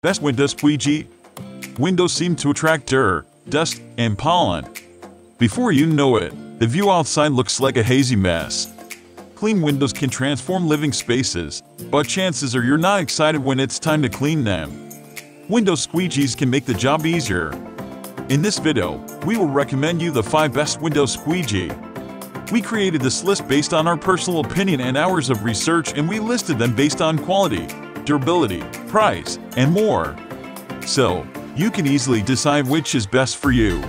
That's when does squeegee. Windows seem to attract dirt, dust, and pollen. Before you know it, the view outside looks like a hazy mess. Clean windows can transform living spaces, but chances are you're not excited when it's time to clean them. Window squeegees can make the job easier. In this video, we will recommend you the 5 best window squeegee. We created this list based on our personal opinion and hours of research, and we listed them based on quality, durability, price, and more. So, you can easily decide which is best for you.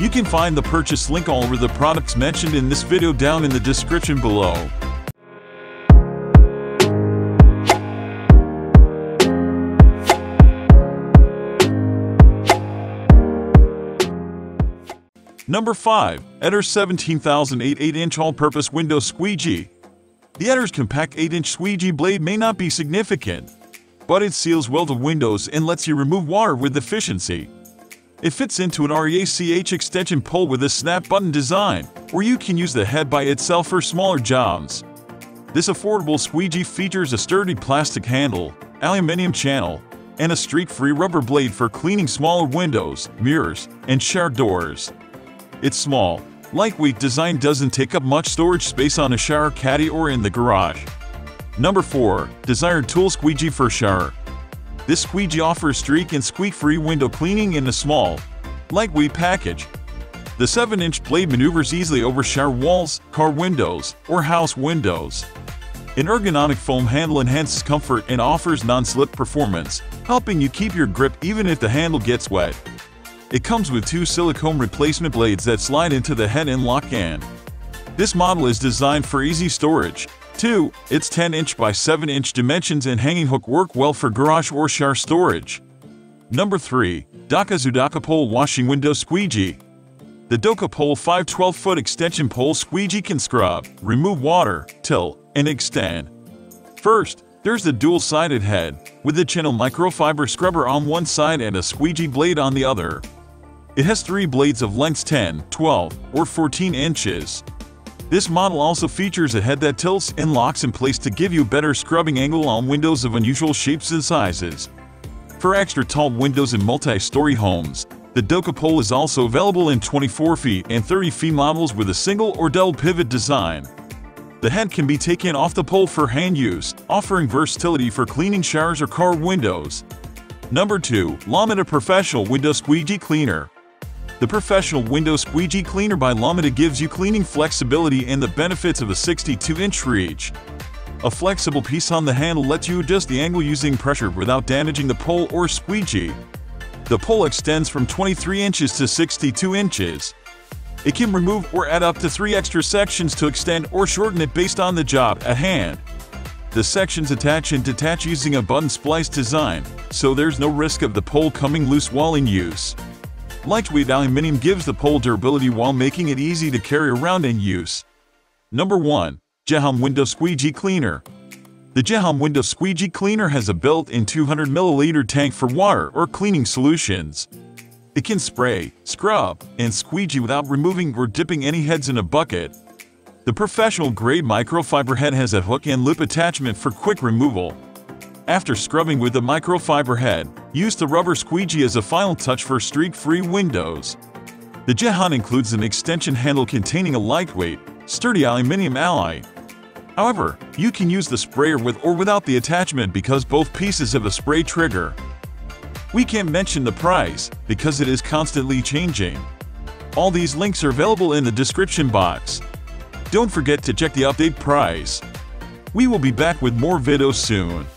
You can find the purchase link all over the products mentioned in this video down in the description below. Number 5. Ettore-17008 8-inch all-purpose window squeegee. The Ettore compact 8-inch squeegee blade may not be significant, but it seals well to windows and lets you remove water with efficiency. It fits into an REACH extension pole with a snap button design, or you can use the head by itself for smaller jobs. This affordable squeegee features a sturdy plastic handle, aluminum channel, and a streak-free rubber blade for cleaning smaller windows, mirrors, and shower doors. Its small, lightweight design doesn't take up much storage space on a shower caddy or in the garage. Number 4. Desired Tools Squeegee for Shower. This squeegee offers streak and squeak-free window cleaning in a small, lightweight package. The 7-inch blade maneuvers easily over shower walls, car windows, or house windows. An ergonomic foam handle enhances comfort and offers non-slip performance, helping you keep your grip even if the handle gets wet. It comes with 2 silicone replacement blades that slide into the head and lock in. This model is designed for easy storage. 2. Its 10-inch by 7-inch dimensions and hanging hook work well for garage or shower storage. Number 3. DOCAZOO Docapole Washing Window Squeegee. The Docapole 5 12-foot extension pole squeegee can scrub, remove water, tilt, and extend. First, there's the dual-sided head, with a channel microfiber scrubber on one side and a squeegee blade on the other. It has 3 blades of lengths 10, 12, or 14 inches. This model also features a head that tilts and locks in place to give you better scrubbing angle on windows of unusual shapes and sizes. For extra tall windows in multi-story homes, the Docapole is also available in 24 feet and 30 feet models with a single or double pivot design. The head can be taken off the pole for hand use, offering versatility for cleaning showers or car windows. Number 2. Lomida Professional Window Squeegee Cleaner. The Professional Window Squeegee Cleaner by Lomida gives you cleaning flexibility and the benefits of a 62-inch reach. A flexible piece on the handle lets you adjust the angle using pressure without damaging the pole or squeegee. The pole extends from 23 inches to 62 inches. It can remove or add up to 3 extra sections to extend or shorten it based on the job at hand. The sections attach and detach using a button splice design, so there's no risk of the pole coming loose while in use. Lightweight aluminum gives the pole durability while making it easy to carry around and use. Number 1. JEHONN Window Squeegee Cleaner. The JEHONN Window Squeegee Cleaner has a built-in 200 ml tank for water or cleaning solutions. It can spray, scrub, and squeegee without removing or dipping any heads in a bucket. The professional-grade microfiber head has a hook and loop attachment for quick removal. After scrubbing with the microfiber head, use the rubber squeegee as a final touch for streak-free windows. The JEHONN includes an extension handle containing a lightweight, sturdy aluminum alloy. However, you can use the sprayer with or without the attachment because both pieces have a spray trigger. We can't mention the price because it is constantly changing. All these links are available in the description box. Don't forget to check the update price. We will be back with more videos soon.